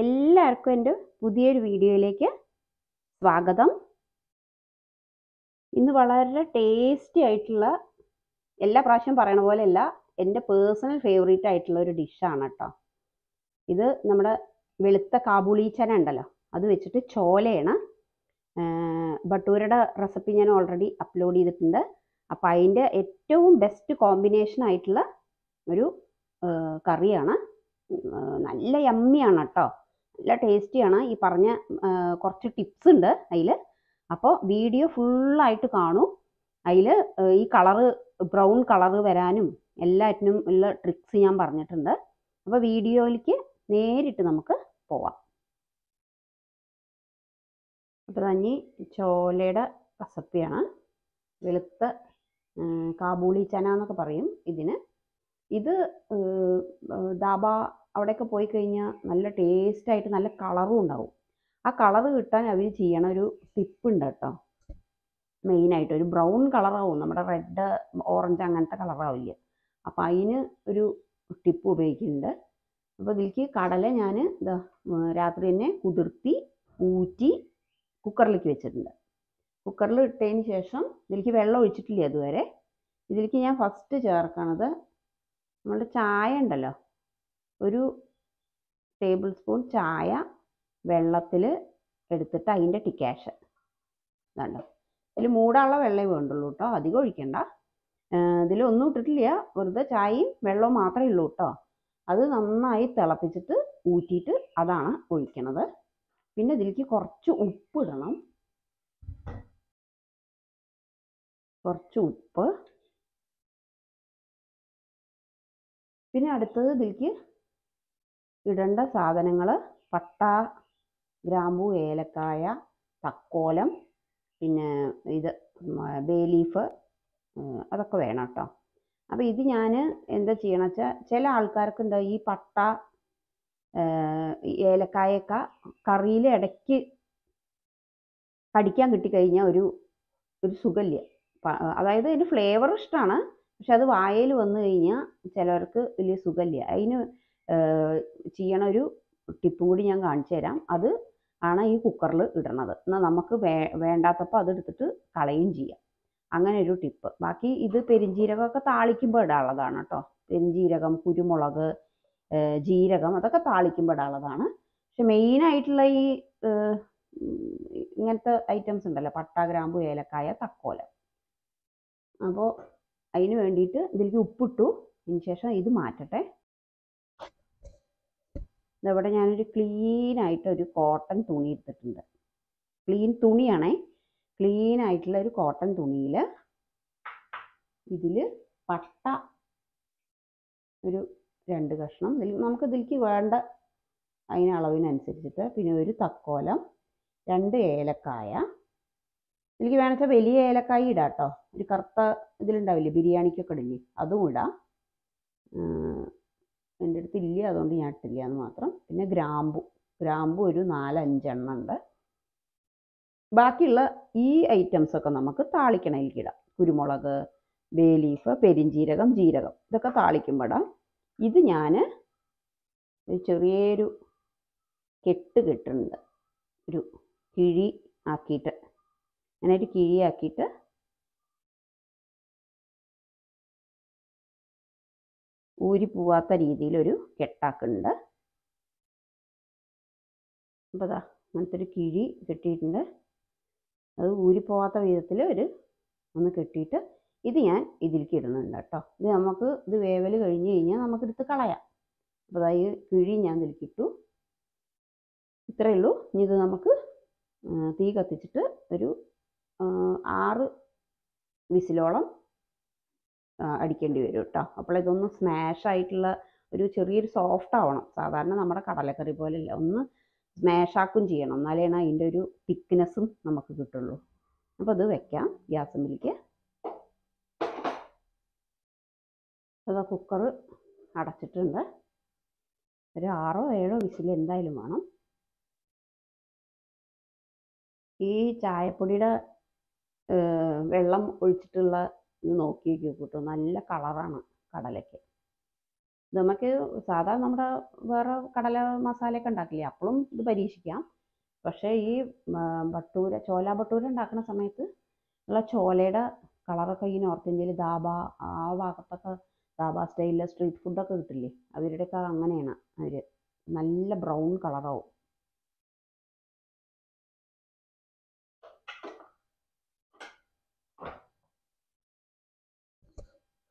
എല്ലാവർക്കും എൻ്റെ പുതിയൊരു വീഡിയോയിലേക്ക് സ്വാഗതം. ഇന്ന് വളരെ ടേസ്റ്റി ആയിട്ടുള്ള, എല്ലാ പ്രാവശ്യം പറയണ പോലെയല്ല, എൻ്റെ പേഴ്സണൽ ഫേവറേറ്റ് ആയിട്ടുള്ള ഒരു ഡിഷാണ് കേട്ടോ. ഇത് നമ്മുടെ വെളുത്ത കാബൂളി ചന ഉണ്ടല്ലോ, അത് വെച്ചിട്ട് ചോലയാണ്. ബട്ടൂരയുടെ റെസിപ്പി ഞാൻ ഓൾറെഡി അപ്ലോഡ് ചെയ്തിട്ടുണ്ട്. അപ്പോൾ അതിൻ്റെ ഏറ്റവും ബെസ്റ്റ് കോമ്പിനേഷൻ ആയിട്ടുള്ള ഒരു കറിയാണ്. നല്ല യമ്മിയാണ് കേട്ടോ, നല്ല ടേസ്റ്റിയാണ്. ഈ പറഞ്ഞ കുറച്ച് ടിപ്സ് ഉണ്ട് അതിൽ. അപ്പോൾ വീഡിയോ ഫുള്ളായിട്ട് കാണൂ. അതിൽ ഈ കളറ്, ബ്രൗൺ കളറ് വരാനും എല്ലാറ്റിനും ഉള്ള ട്രിക്സ് ഞാൻ പറഞ്ഞിട്ടുണ്ട്. അപ്പോൾ വീഡിയോയിലേക്ക് നേരിട്ട് നമുക്ക് പോവാം. അപ്പോൾ തന്നെ ചോലയുടെ റെസിപ്പിയാണ്. വെളുത്ത കാബൂളി ചന എന്നൊക്കെ പറയും ഇതിന്. ഇത് ദാബ അവിടെയൊക്കെ പോയി കഴിഞ്ഞാൽ നല്ല ടേസ്റ്റായിട്ട് നല്ല കളറും ഉണ്ടാവും. ആ കളറ് കിട്ടാൻ അവർ ചെയ്യണ ഒരു ടിപ്പുണ്ട് കേട്ടോ. മെയിനായിട്ട് ഒരു ബ്രൗൺ കളറാവും, നമ്മുടെ റെഡ് ഓറഞ്ച് അങ്ങനത്തെ കളറാവില്ല. അപ്പം അതിന് ഒരു ടിപ്പ് ഉപയോഗിക്കുന്നുണ്ട്. അപ്പോൾ ഇതിലേക്ക് കടല ഞാൻ രാത്രി തന്നെ കുതിർത്തി ഊറ്റി കുക്കറിലേക്ക് വെച്ചിട്ടുണ്ട്. കുക്കറിൽ ഇട്ടതിന് ശേഷം ഇതിലേക്ക് വെള്ളം ഒഴിച്ചിട്ടില്ല അതുവരെ. ഇതിലേക്ക് ഞാൻ ഫസ്റ്റ് ചേർക്കണത് നമ്മളുടെ ചായ ഉണ്ടല്ലോ, ഒരു ടേബിൾ സ്പൂൺ ചായ വെള്ളത്തിൽ എടുത്തിട്ട് അതിൻ്റെ ടിക്കാഷൻ ഇതാണ്ടോ. അതിൽ മൂടാനുള്ള വെള്ളമേ വേണ്ടുള്ളൂ കേട്ടോ, അധികം ഒഴിക്കണ്ട. ഇതിലൊന്നും ഇട്ടിട്ടില്ല, വെറുതെ ചായയും വെള്ളവും മാത്രമേ ഉള്ളൂ കേട്ടോ. അത് നന്നായി തിളപ്പിച്ചിട്ട് ഊറ്റിയിട്ട് അതാണ് ഒഴിക്കണത്. പിന്നെ ഇതിലേക്ക് കുറച്ച് ഉപ്പ് ഇടണം, കുറച്ച് ഉപ്പ്. പിന്നെ അടുത്തത് ഇതിലേക്ക് ഇടേണ്ട സാധനങ്ങൾ: പട്ട, ഗ്രാമ്പൂ, ഏലക്കായ, തക്കോലം, പിന്നെ ഇത് ബേ ലീഫ്, അതൊക്കെ വേണം കേട്ടോ. അപ്പോൾ ഇത് ഞാൻ എന്താ ചെയ്യണം വെച്ചാൽ, ചില ആൾക്കാർക്കുണ്ട് ഈ പട്ട ഏലക്കായൊക്കെ കറിയിൽ ഇടയ്ക്ക് കടിക്കാൻ കിട്ടിക്കഴിഞ്ഞാൽ ഒരു ഒരു സുഖമില്ല. അതായത് ഇതിൻ്റെ ഫ്ലേവർ ഇഷ്ടമാണ്, പക്ഷെ അത് വായയിൽ വന്നു കഴിഞ്ഞാൽ ചിലവർക്ക് വലിയ സുഖമില്ല. അതിന് ചെയ്യണ ഒരു ടിപ്പും കൂടി ഞാൻ കാണിച്ചു തരാം. അത് ആണ് ഈ കുക്കറിൽ ഇടണത്. എന്നാൽ നമുക്ക് വേണ്ടാത്തപ്പോൾ അതെടുത്തിട്ട് കളയും ചെയ്യാം, അങ്ങനെ ഒരു ടിപ്പ്. ബാക്കി ഇത് പെരിഞ്ജീരകമൊക്കെ താളിക്കുമ്പോൾ ഇടാനുള്ളതാണ് കേട്ടോ. പെരിഞ്ജീരകം, കുരുമുളക്, ജീരകം അതൊക്കെ താളിക്കുമ്പോൾ ഇടാനുള്ളതാണ്. പക്ഷെ മെയിനായിട്ടുള്ള ഈ ഇങ്ങനത്തെ ഐറ്റംസ് ഉണ്ടല്ലോ, പട്ട, ഗ്രാമ്പു, ഏലക്കായ, തക്കോലം. അപ്പോൾ അതിന് വേണ്ടിയിട്ട് ഇതിലേക്ക് ഉപ്പിട്ടു. അതിന് ശേഷം ഇത് മാറ്റട്ടെ. ഇതവിടെ ഞാനൊരു ക്ലീനായിട്ട് ഒരു കോട്ടൺ തുണി എടുത്തിട്ടുണ്ട്. ക്ലീൻ തുണിയാണേ, ക്ലീൻ ആയിട്ടുള്ള ഒരു കോട്ടൺ തുണിയിൽ ഇതിൽ പട്ട ഒരു 2 കഷ്ണം, നമുക്കിതിലേക്ക് വേണ്ട അതിന് അളവിനനുസരിച്ചിട്ട്, പിന്നെ ഒരു തക്കോലം, 2 ഏലക്കായ. ഇതിലേക്ക് വേണമെച്ചാൽ വലിയ ഏലക്കായ ഇടാം കേട്ടോ. ഒരു കറുത്ത ഇതിലുണ്ടാവില്ലേ, ബിരിയാണിക്കൊക്കെ ഇടില്ലേ, അതും ഇടാം. എൻ്റെ അടുത്ത് ഇല്ല, അതുകൊണ്ട് ഞാൻ ഇട്ടില്ല എന്ന് മാത്രം. പിന്നെ ഗ്രാമ്പു ഒരു 4-5 എണ്ണം ഉണ്ട്. ബാക്കിയുള്ള ഈ ഐറ്റംസൊക്കെ നമുക്ക് താളിക്കണയിലേക്ക് ഇടാം. കുരുമുളക്, ബേ ലീഫ്, പെരിഞ്ജീരകം, ജീരകം ഇതൊക്കെ താളിക്കുമ്പോൾ ഇടാം. ഇത് ഞാൻ ചെറിയൊരു കെട്ടുകെട്ടുണ്ട്, ഒരു കിഴി ആക്കിയിട്ട്, ഞാനൊരു കിഴിയാക്കിയിട്ട് ഊരിപ്പോവാത്ത രീതിയിലൊരു കെട്ടാക്കുന്നുണ്ട്. അപ്പോൾ അതാ അങ്ങനത്തെ ഒരു കിഴി കെട്ടിയിട്ടുണ്ട്. അത് ഊരിപ്പോവാത്ത വിധത്തിൽ ഒന്ന് കെട്ടിയിട്ട് ഇത് ഞാൻ ഇതിലേക്ക് ഇടുന്നുണ്ട് കേട്ടോ. ഇത് നമുക്ക് ഇത് വേവൽ കഴിഞ്ഞ് കഴിഞ്ഞാൽ നമുക്കെടുത്ത് കളയാം. അപ്പോൾ അതായത് കിഴി ഞാൻ ഇതിലേക്കിട്ടു. ഇത്രയേ ഉള്ളൂ. ഇനി ഇത് നമുക്ക് തീ കത്തിച്ചിട്ട് ഒരു 6 വിസിലോളം അടിക്കേണ്ടി വരും കേട്ടോ. അപ്പോൾ ഇതൊന്ന് സ്മാഷായിട്ടുള്ള ഒരു ചെറിയൊരു സോഫ്റ്റ് ആവണം. സാധാരണ നമ്മുടെ കടലക്കറി പോലെയല്ല, ഒന്ന് സ്മാഷാക്കും ചെയ്യണം, എന്നാലേ അതിൻ്റെ ഒരു തിക്നെസ്സും നമുക്ക് കിട്ടുള്ളൂ. അപ്പോൾ അത് വെക്കാം ഗ്യാസിലേക്ക്. അപ്പോൾ കുക്കറ് അടച്ചിട്ടുണ്ട്. ഒരു 6-7 വിസിൽ എന്തായാലും വേണം. ഈ ചായപ്പൊടിയുടെ വെള്ളം ഒഴിച്ചിട്ടുള്ള ഇത് നോക്കി കൂട്ടും, നല്ല കളറാണ് കടലയ്ക്ക്. നമുക്ക് സാധാരണ നമ്മുടെ വേറെ കടല മസാലയൊക്കെ ഉണ്ടാക്കില്ലേ, അപ്പോഴും ഇത് പരീക്ഷിക്കാം. പക്ഷേ ഈ ഭട്ടൂര ചോല ഭട്ടൂര ഉണ്ടാക്കുന്ന സമയത്ത് ഉള്ള ചോലയുടെ കളറൊക്കെ ഈ നോർത്ത് ഇന്ത്യയിൽ ദാബ ആ ഭാഗത്തൊക്കെ ദാബ സ്റ്റൈലിലെ സ്ട്രീറ്റ് ഫുഡൊക്കെ കിട്ടില്ലേ, അവരുടെയൊക്കെ അങ്ങനെയാണ്. അവർ നല്ല ബ്രൗൺ കളറാവും.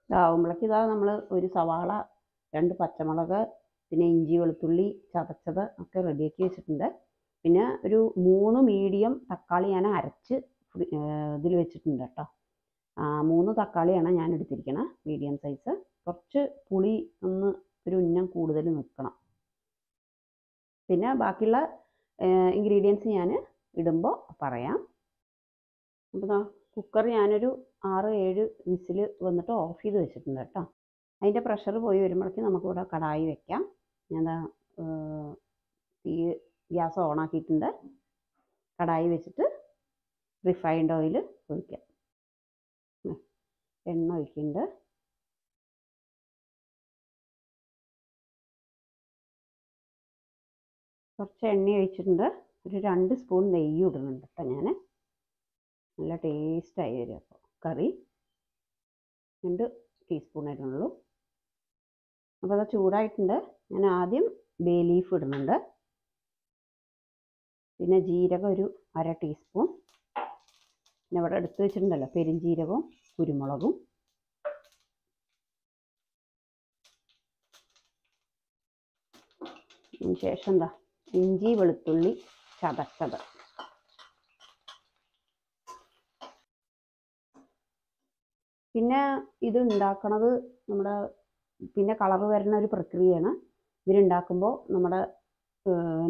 ഇതാവുമ്പോഴേക്ക് ഇതാ നമ്മൾ ഒരു സവാള, 2 പച്ചമുളക്, പിന്നെ ഇഞ്ചി വെളുത്തുള്ളി ചതച്ചത് ഒക്കെ റെഡിയാക്കി വെച്ചിട്ടുണ്ട്. പിന്നെ ഒരു 3 മീഡിയം തക്കാളി ഞാൻ അരച്ച് ഇതിൽ വെച്ചിട്ടുണ്ട് കേട്ടോ. 3 തക്കാളിയാണ് ഞാൻ എടുത്തിരിക്കുന്നത്, മീഡിയം സൈസ്. കുറച്ച് പുളി ഒന്ന് ഒരു ഉന്നം കൂടുതൽ നിൽക്കണം. പിന്നെ ബാക്കിയുള്ള ഇൻഗ്രീഡിയൻസ് ഞാൻ ഇടുമ്പോൾ പറയാം. അപ്പോൾ കുക്കർ ഞാനൊരു 6-7 വിസിൽ വന്നിട്ട് ഓഫ് ചെയ്ത് വെച്ചിട്ടുണ്ട് കേട്ടോ. അതിൻ്റെ പ്രഷർ പോയി വരുമ്പോഴേക്ക് നമുക്കിവിടെ കടായി വെക്കാം. ഞാൻ തീ ഗ്യാസ് ഓണാക്കിയിട്ടുണ്ട്. കടായി വെച്ചിട്ട് റിഫൈൻഡ് ഓയിൽ ഒഴിക്കാം. എണ്ണ ഒഴിക്കുന്നുണ്ട്. കുറച്ച് എണ്ണ ഒഴിച്ചിട്ടുണ്ട്. ഒരു 2 സ്പൂൺ നെയ്യ് ഇടുന്നുണ്ട് കേട്ടോ. ഞാൻ നല്ല ടേസ്റ്റായി വരും അപ്പോൾ കറി. 2 ടീസ്പൂൺ ഇടുന്നുള്ളൂ. അപ്പോൾ അത് ചൂടായിട്ടുണ്ട്. ഞാൻ ആദ്യം ബേ ലീഫ് ഇടുന്നുണ്ട്. പിന്നെ ജീരകം ഒരു 1/2 ടീസ്പൂൺ. പിന്നെ ഇവിടെ എടുത്ത് വെച്ചിട്ടുണ്ടല്ലോ പെരുംജീരകവും കുരുമുളകും. ശേഷം എന്താ ഇഞ്ചി വെളുത്തുള്ളി ചതച്ചത്. പിന്നെ ഇത് ഉണ്ടാക്കണത് നമ്മുടെ പിന്നെ കളർ വരുന്ന ഒരു പ്രക്രിയയാണ്. ഇവരുണ്ടാക്കുമ്പോൾ നമ്മുടെ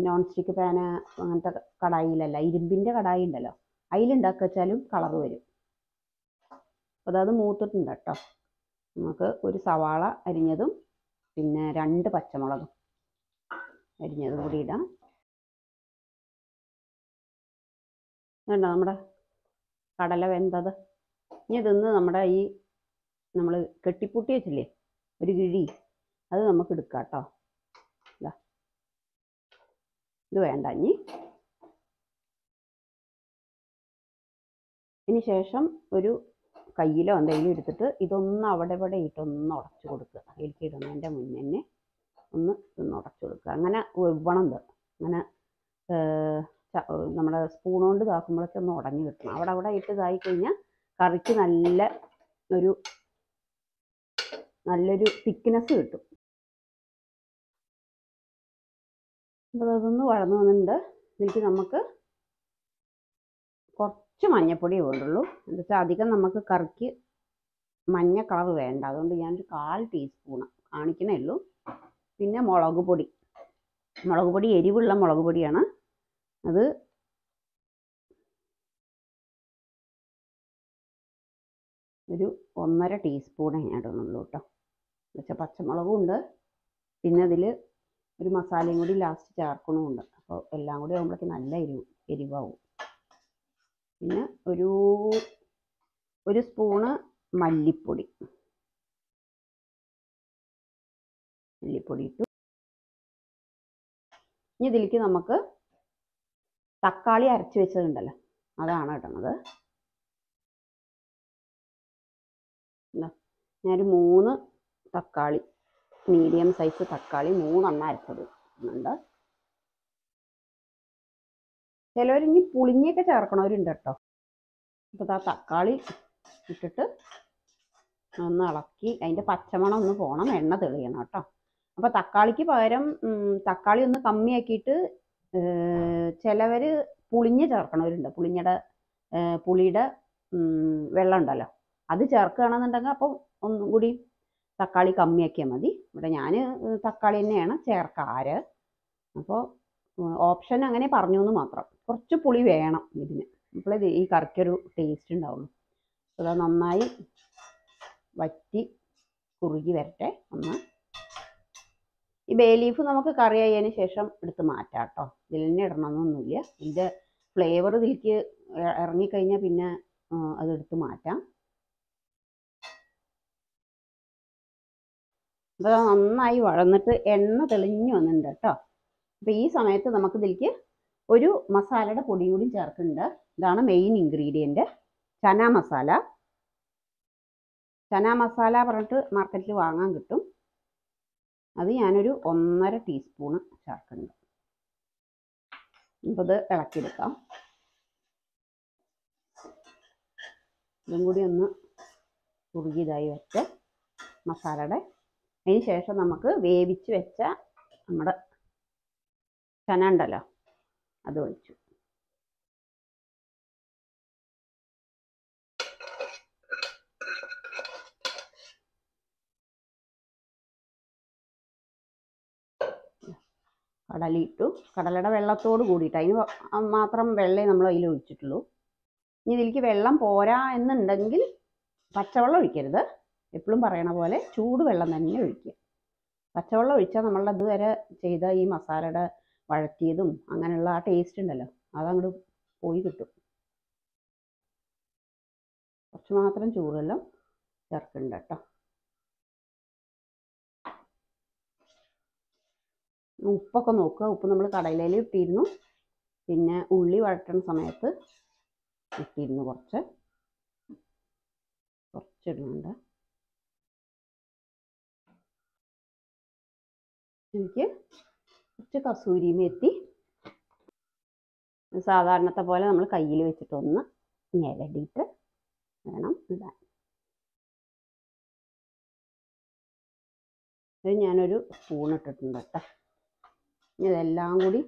നോൺ സ്റ്റിക്ക് പാന അങ്ങനത്തെ കടായിലല്ല, ഇരുമ്പിൻ്റെ കടായി ഉണ്ടല്ലോ അതിലുണ്ടാക്കുക വെച്ചാലും കളർ വരും. അപ്പോൾ അത് മൂത്തിട്ടുണ്ട് കേട്ടോ. നമുക്ക് ഒരു സവാള അരിഞ്ഞതും പിന്നെ 2 പച്ചമുളകും അരിഞ്ഞതും കൂടി ഇടാം. വേണ്ട നമ്മുടെ കടല വെന്തത്. ഇനി ഇതൊന്ന് നമ്മുടെ ഈ നമ്മൾ കെട്ടിപ്പൂട്ടി വെച്ചില്ലേ ഒരു കിഴി, അത് നമുക്ക് എടുക്കാം കേട്ടോ. ഇത് വേണ്ട. ഇനി ശേഷം ഒരു കയ്യിലോ എന്തെങ്കിലും എടുത്തിട്ട് ഇതൊന്ന് അവിടെ ഇവിടെ ഇട്ടൊന്ന് ഉടച്ചു കൊടുക്കുക. അതിലേക്ക് ഇടുന്നതിൻ്റെ മുന്നേ തന്നെ ഒന്ന് ഉടച്ചു കൊടുക്കുക. അങ്ങനെ വെവ്വണം. അങ്ങനെ നമ്മുടെ സ്പൂൺ കൊണ്ട് ഇതാക്കുമ്പോഴേക്കും ഒന്ന് ഉടഞ്ഞു കിട്ടണം. അവിടെ അവിടെ ഇട്ട് ഇതായി കഴിഞ്ഞാൽ കറിക്ക് നല്ലൊരു തിക്നെസ് കിട്ടും. അപ്പോൾ അതൊന്ന് വഴന്നു വന്നിട്ടുണ്ട്. ഇതിലേക്ക് നമുക്ക് കുറച്ച് മഞ്ഞപ്പൊടിയേ വേണ്ടുള്ളൂ. എന്താ വെച്ചാൽ അധികം നമുക്ക് കറിക്ക് മഞ്ഞ കളർ വേണ്ട. അതുകൊണ്ട് ഞാനൊരു 1/4 ടീസ്പൂണ് കാണിക്കണേ ഉള്ളൂ. പിന്നെ മുളക് പൊടി. മുളക് പൊടി എരിവുള്ള മുളക് പൊടിയാണ്. അത് ഒരു 1/2 ടീസ്പൂണേ ഞാൻ ഇടുന്നുള്ളൂ കേട്ടോ. എന്നുവെച്ചാൽ പച്ചമുളകും ഉണ്ട്, പിന്നെ അതിൽ ഒരു മസാലയും കൂടി ലാസ്റ്റ് ചേർക്കണമുണ്ട്. അപ്പോൾ എല്ലാം കൂടി ആകുമ്പോഴേക്ക് നല്ല എരിവാകും. പിന്നെ ഒരു 1 സ്പൂണ് മല്ലിപ്പൊടി. ഇട്ടു. ഇനി ഇതിലേക്ക് നമുക്ക് തക്കാളി അരച്ച് വെച്ചതുണ്ടല്ലോ അതാണ് ഇടുന്നത്. ഞാനൊരു 3 തക്കാളി, മീഡിയം സൈസ് തക്കാളി 3 എണ്ണം അരച്ചത് ഉണ്ട്. ചിലവരിഞ്ഞ് പുളിഞ്ഞൊക്കെ ചേർക്കണവരുണ്ട് കേട്ടോ. അപ്പോൾ ആ തക്കാളി ഇട്ടിട്ട് ഒന്ന് ഇളക്കി അതിൻ്റെ പച്ചമണം ഒന്ന് പോകണം, എണ്ണ തെളിയണം കേട്ടോ. അപ്പോൾ തക്കാളിക്ക് പകരം തക്കാളി ഒന്ന് കമ്മിയാക്കിയിട്ട് ചിലവർ പുളിഞ്ഞ് ചേർക്കണവരുണ്ട്. പുളിയുടെ വെള്ളം ഉണ്ടല്ലോ അത് ചേർക്കുകയാണെന്നുണ്ടെങ്കിൽ അപ്പോൾ ഒന്നും കൂടി തക്കാളി കമ്മിയാക്കിയാൽ മതി. ഇവിടെ ഞാൻ തക്കാളി തന്നെയാണ് ചേർക്കാറ്. അപ്പോൾ ഓപ്ഷൻ അങ്ങനെ പറഞ്ഞു എന്ന് മാത്രം. കുറച്ച് പുളി വേണം ഇതിന്, അപ്പോൾ ഈ കറിക്കൊരു ടേസ്റ്റ് ഉണ്ടാവുള്ളൂ. അത് നന്നായി വറ്റി കുറുകി വരട്ടെ. ഈ ബേ ലീഫ് നമുക്ക് കറി ആയതിന് ശേഷം എടുത്ത് മാറ്റാം കേട്ടോ. ഇതിൽ തന്നെ ഇടണമെന്നൊന്നുമില്ല. ഇതിൻ്റെ ഫ്ലേവർ ഇതിലേക്ക് ഇറങ്ങിക്കഴിഞ്ഞാൽ പിന്നെ അതെടുത്ത് മാറ്റാം. അപ്പോൾ നന്നായി വഴന്നിട്ട് എണ്ണ തെളിഞ്ഞു വന്നിട്ടുണ്ട് ട്ടോ. അപ്പോൾ ഈ സമയത്ത് നമുക്ക് ഇതിലേക്ക് ഒരു മസാലയുടെ പൊടി കൂടി ചേർക്കുന്നുണ്ട്. ഇതാണ് മെയിൻ ഇൻഗ്രീഡിയന്റ് ചന മസാല. ചന മസാല പറഞ്ഞിട്ട് മാർക്കറ്റിൽ വാങ്ങാൻ കിട്ടും. അത് ഞാനൊരു 1.5 ടീസ്പൂൺ ചേർക്കുന്നുണ്ട്. അപ്പോൾ ഇത് ഇളക്കിയെടുക്കാം. ഇതും കൂടി ഒന്ന് കുറുകിയതായി വെച്ച് മസാലയുടെ അതിന് ശേഷം നമുക്ക് വേവിച്ച് വെച്ച നമ്മുടെ ചന ഉണ്ടല്ലോ അത് ഒഴിച്ചു. കടലിട്ടു. കടലയുടെ വെള്ളത്തോട് കൂടിയിട്ട് അതിന് മാത്രം വെള്ളമേ നമ്മൾ അതിൽ ഒഴിച്ചിട്ടുള്ളൂ. ഇനി ഇതിലേക്ക് വെള്ളം പോരാ എന്നുണ്ടെങ്കിൽ പച്ചവെള്ളം ഒഴിക്കരുത്. എപ്പോഴും പറയണ പോലെ ചൂടുവെള്ളം തന്നെ ഒഴിക്കുക. പച്ചവെള്ളം ഒഴിച്ചാൽ നമ്മൾ അതുവരെ ചെയ്ത ഈ മസാലയുടെ വഴറ്റിയതും അങ്ങനെയുള്ള ആ ടേസ്റ്റ് ഉണ്ടല്ലോ അതങ്ങോട്ട് പോയി കിട്ടും. കുറച്ച് മാത്രം ചൂടുവെള്ളം ചേർക്കുന്നുണ്ട് കേട്ടോ. ഉപ്പൊക്കെ നോക്കുക. ഉപ്പ് നമ്മൾ കടയിലേൽ ഇട്ടിരുന്നു, പിന്നെ ഉള്ളി വഴറ്റണ സമയത്ത് ഇട്ടിരുന്നു. കുറച്ചിടുന്നുണ്ട്. എനിക്ക് കുറച്ച് കസൂരി മേത്തി സാധാരണത്തെ പോലെ നമ്മൾ കയ്യിൽ വെച്ചിട്ടൊന്ന് ഞെരടിയിട്ട് വേണം ഇടാൻ. ഇത് ഞാനൊരു സ്പൂൺ ഇട്ടിട്ടുണ്ട് കേട്ടോ. ഇതെല്ലാം കൂടി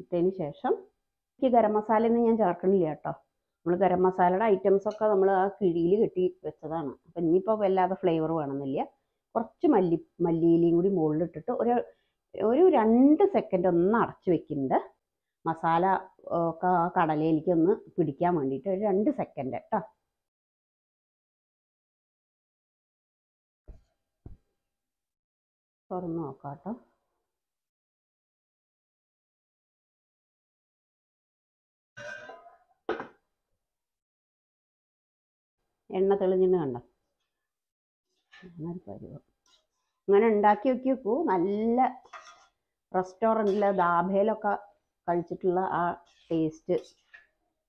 ഇട്ടതിന് ശേഷം എനിക്ക് ഗരം മസാല ഒന്നും ഞാൻ ചേർക്കണില്ല കേട്ടോ. നമ്മൾ ഗരം മസാലയുടെ ഐറ്റംസൊക്കെ നമ്മൾ ആ കിഴിയിൽ കെട്ടി വെച്ചതാണ്. അപ്പം ഇനിയിപ്പോൾ വല്ലാതെ ഫ്ലേവർ വേണമെന്നില്ല. കുറച്ച് മല്ലിയിലയും കൂടി മുകളിലിട്ടിട്ട് ഒരു 2 സെക്കൻഡ് ഒന്ന് അടച്ച് വെക്കുന്നുണ്ട്. മസാല ഒക്കെ ആ കടലയിലേക്ക് ഒന്ന് പിടിക്കാൻ വേണ്ടിയിട്ട് ഒരു 2 സെക്കൻഡ് കേട്ടോ. തുറന്ന് നോക്കാം കേട്ടോ. എണ്ണ തെളിഞ്ഞിട്ട് കണ്ടോ പരുവം. അങ്ങനെ ഉണ്ടാക്കി വെക്കി വെക്കൂ. നല്ല റെസ്റ്റോറൻറ്റിൽ ദാബയിലൊക്കെ കഴിച്ചിട്ടുള്ള ആ ടേസ്റ്റ്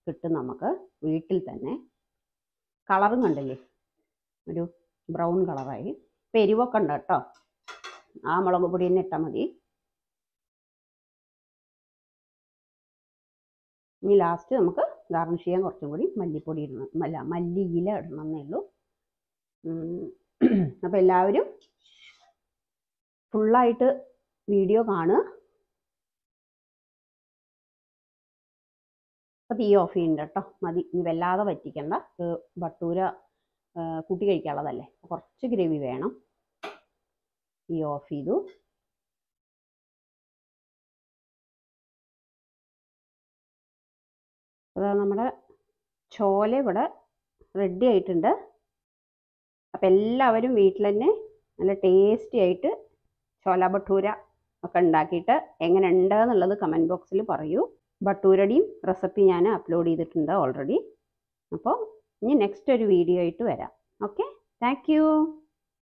കിട്ടും നമുക്ക് വീട്ടിൽ തന്നെ. കളറും കണ്ടില്ലേ, ഒരു ബ്രൗൺ കളറായി. പെരുവൊക്കെ ഉണ്ട് കേട്ടോ. ആ മുളക് പൊടി തന്നെ ഇട്ടാൽ മതി. ഇനി ലാസ്റ്റ് നമുക്ക് ഗാർണിഷ് ചെയ്യാൻ കുറച്ചും കൂടി മല്ലിപ്പൊടി ഇടണം, അല്ല മല്ലിയില ഇടണം എന്നേ ഉള്ളൂ. അപ്പോൾ എല്ലാവരും ഫുള്ളായിട്ട് വീഡിയോ കാണുക. അപ്പോൾ തീ ഓഫ് ചെയ്യുന്നുണ്ട് കേട്ടോ. മതി, ഇനി വല്ലാതെ വറ്റിക്കണ്ട. ഭട്ടൂര കൂട്ടി കഴിക്കാനുള്ളതല്ലേ, കുറച്ച് ഗ്രേവി വേണം. തീ ഓഫ് ചെയ്തു. അതാ നമ്മുടെ ചോല ഇവിടെ റെഡി ആയിട്ടുണ്ട്. അപ്പം എല്ലാവരും വീട്ടിൽ തന്നെ നല്ല ടേസ്റ്റി ആയിട്ട് ചോല ഭട്ടൂര ഒക്കെ ഉണ്ടാക്കിയിട്ട് എങ്ങനെ ഉണ്ട് എന്നുള്ളത് കമൻറ്റ് ബോക്സിൽ പറയൂ. ഭട്ടൂരയുടെയും റെസിപ്പി ഞാൻ അപ്ലോഡ് ചെയ്തിട്ടുണ്ട് ഓൾറെഡി. അപ്പോൾ ഇനി നെക്സ്റ്റ് ഒരു വീഡിയോ ആയിട്ട് വരാം. Okay, thank U.